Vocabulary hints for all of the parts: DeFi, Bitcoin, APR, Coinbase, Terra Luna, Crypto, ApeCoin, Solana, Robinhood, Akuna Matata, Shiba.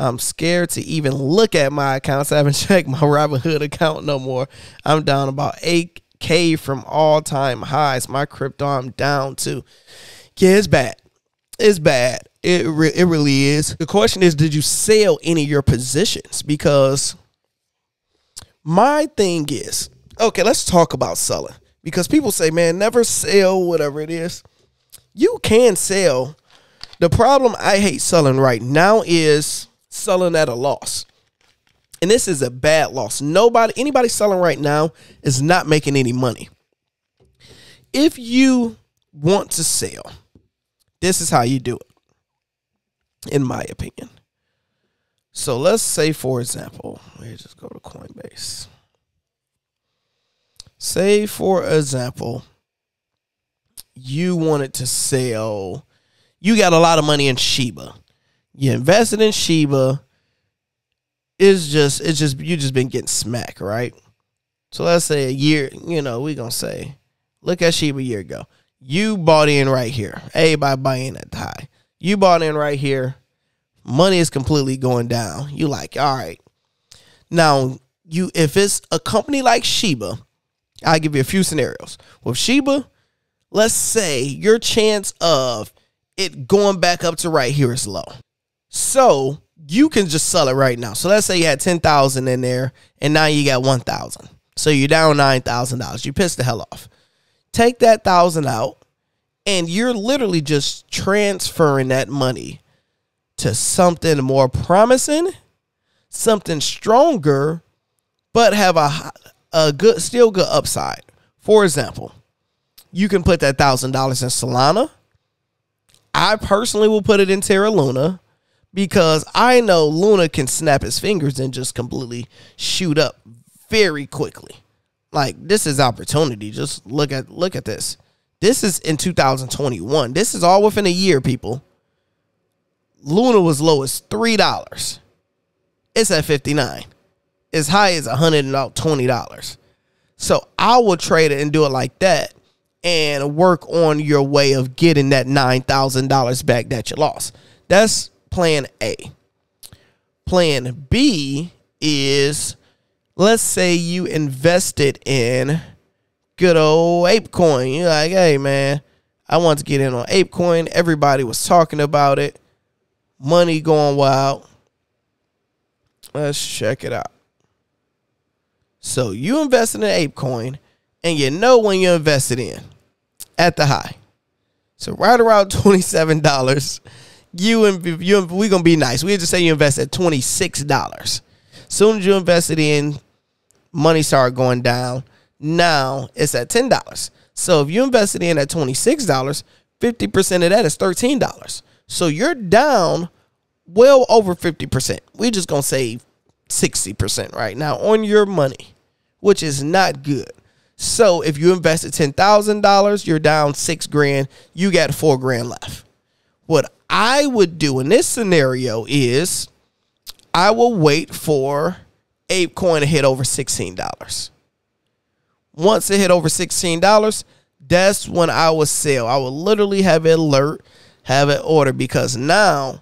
I'm scared to even look at my accounts. I haven't checked my Robinhood account no more. I'm down about 8K from all time highs. My crypto I'm down to. Yeah, it's bad. It's bad. It really is. The question is, did you sell any of your positions? Because my thing is, okay, let's talk about selling. Because people say, man, never sell whatever it is. You can sell. The problem I hate selling right now is selling at a loss. And this is a bad loss. Anybody selling right now is not making any money. If you want to sell, this is how you do it, in my opinion. So let's say, for example, let's just go to Coinbase. Say, for example, you wanted to sell. You got a lot of money in Shiba. You invested in Shiba. You just been getting smacked, right? So let's say a year, you know, we're going to say, look at Shiba a year ago. You bought in right here. Everybody buying at the high. You bought in right here. Money is completely going down. You like, all right. Now, if it's a company like Shiba, I'll give you a few scenarios. With Shiba, let's say your chance of it going back up to right here is low. So you can just sell it right now. So let's say you had 10,000 in there and now you got 1,000. So you're down $9,000. You pissed the hell off. Take that 1,000 out, and you're literally just transferring that money to something more promising, something stronger, but have a still good upside. For example, you can put that $1,000 in Solana. I personally will put it in Terra Luna because I know Luna can snap his fingers and just completely shoot up very quickly. Like, this is opportunity. Just look at this. This is in 2021. This is all within a year, people. Luna was low as $3. It's at $59. As high as $120. So I will trade it and do it like that and work on your way of getting that $9,000 back that you lost. That's plan A. Plan B is, let's say you invested in good old ApeCoin. You're like, hey, man, I want to get in on ApeCoin. Everybody was talking about it. Money going wild. Let's check it out. So you invested in ApeCoin, and you know when you invested in at the high. So right around $27, we're going to be nice. We just say you invest at $26. Soon as you invested in, money started going down. Now it's at $10. So if you invested in at $26, 50% of that is $13. So you're down well over 50%. We're just going to say 60% right now on your money, which is not good. So if you invested $10,000, you're down $6,000. You got $4,000 left. What I would do in this scenario is I will wait for ApeCoin to hit over $16. Once it hit over $16, that's when I will sell. I will literally have it alert, have it order, because now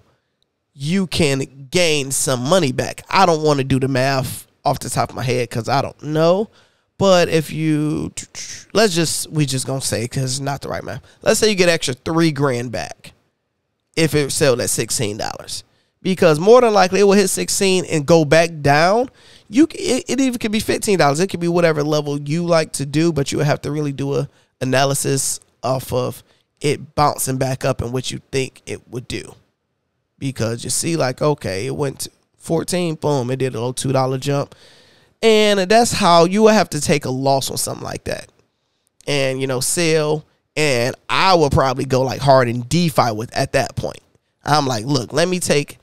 you can gain some money back. I don't want to do the math off the top of my head because I don't know. But if you, we're just going to say, because it's not the right math. Let's say you get extra $3,000 back if it sold at $16. Because more than likely it will hit 16 and go back down. It even could be $15. It could be whatever level you like to do, but you would have to really do an analysis off of it bouncing back up and what you think it would do. Because you see, like, okay, it went to 14, boom, it did a little $2 jump. And that's how you would have to take a loss on something like that. And, you know, sell. And I would probably go like hard in DeFi with at that point. I'm like, look, let me take,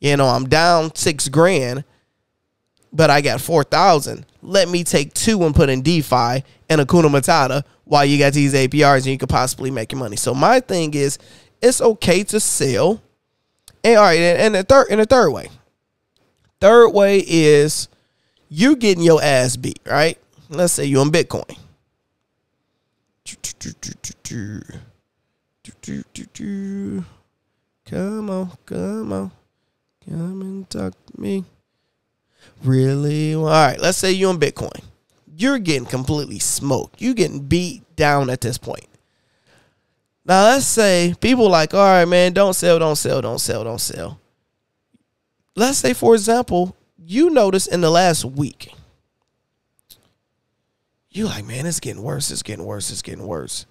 you know, I'm down $6,000, but I got 4,000. Let me take 2 and put in DeFi and Akuna Matata while you got these APRs and you could possibly make your money. So my thing is, it's okay to sell. And all right, and the third way. Third way is you getting your ass beat, right? Let's say you're on Bitcoin. Come on, come on. Come and talk to me. Really? All right, let's say you're on Bitcoin. You're getting completely smoked. You're getting beat down at this point. Now, let's say people like, all right, man, don't sell, don't sell, don't sell, don't sell. Let's say, for example, you notice in the last week, you're like, man, it's getting worse, it's getting worse, it's getting worse.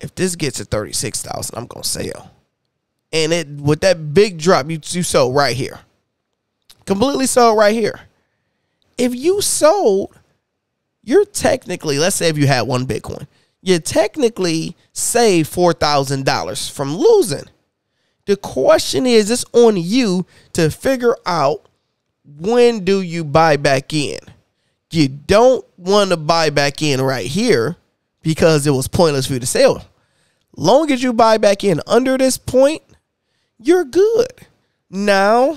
If this gets to 36,000, I'm going to sell. And it with that big drop, you sold right here. Completely sold right here. If you sold, you're technically, let's say if you had one Bitcoin, you technically saved $4,000 from losing. The question is, it's on you to figure out when do you buy back in. You don't want to buy back in right here because it was pointless for you to sell. Long as you buy back in under this point, you're good. Now,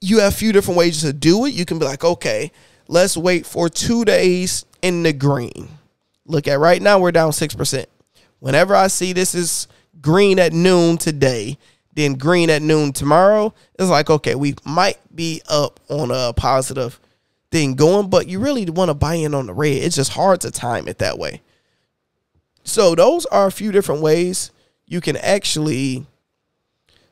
you have a few different ways to do it. You can be like, okay, let's wait for 2 days in the green. Look at right now, we're down 6%. Whenever I see this is green at noon today, then green at noon tomorrow, it's like, okay, we might be up on a positive thing going, but you really want to buy in on the red. It's just hard to time it that way. So those are a few different ways you can actually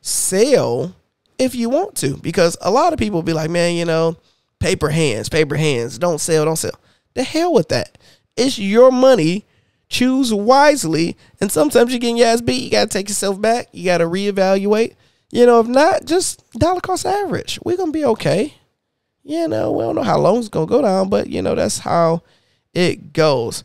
sell if you want to, because a lot of people be like, man, you know, paper hands, don't sell, don't sell. The hell with that. It's your money. Choose wisely. And sometimes you're getting your ass beat. You got to take yourself back. You got to reevaluate. You know, if not, just dollar cost average. We're going to be okay. You know, we don't know how long it's going to go down, but, you know, that's how it goes.